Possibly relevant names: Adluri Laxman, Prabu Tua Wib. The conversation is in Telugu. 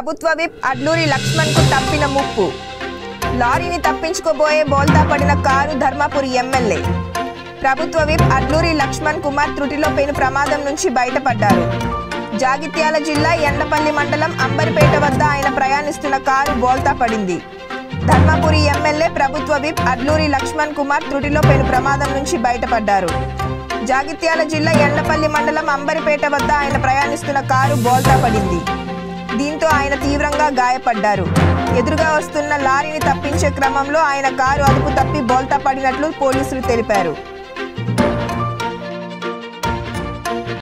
Prabu Tua Wib Adluri Laxman ku tampina muppu. లారీని తప్పించుకోబోయే బోల్తా పడిన car Dharmapuri MLA. Prabu Tua Wib Adluri Laxman Kumar త్రుటిలో పెను ప్రమాదం నుంచి బయటపడ్డారు. జాగిత్యాల జిల్లా ఎండపల్లి మండలం అంబర్పేట వద్ద ఆయన ప్రయాణిస్తున్న కారు బోల్తా పడింది. Dharmapuri MLA Prabu Tua Wib Adluri Laxman Kumar త్రుటిలో పెను ప్రమాదం నుంచి బయటపడ్డారు. జాగిత్యాల జిల్లా ఎండపల్లి మండలం అంబర్పేట వద్ద ఆయన ప్రయాణిస్తున్న కారు బోల్తా పడింది. దీంతో ఆయన తీవ్రంగా గాయపడ్డారు. ఎదురుగా వస్తున్న లారీని తప్పించే క్రమంలో ఆయన కారు అదుపు తప్పి బోల్తా పడినట్లు పోలీసులు తెలిపారు.